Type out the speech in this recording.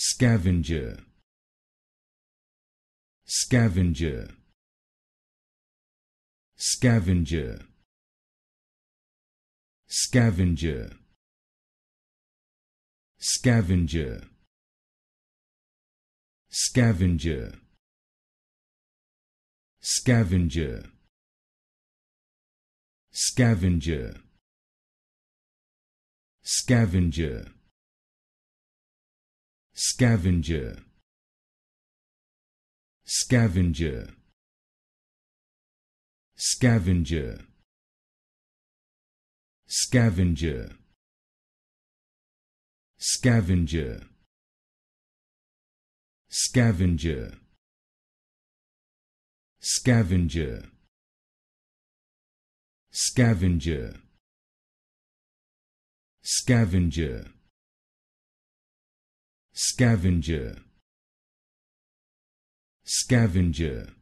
Scavenger, scavenger, scavenger, scavenger, scavenger, scavenger, scavenger, scavenger, scavenger, scavenger, scavenger, scavenger, scavenger, scavenger, scavenger, scavenger, scavenger, scavenger, scavenger, scavenger,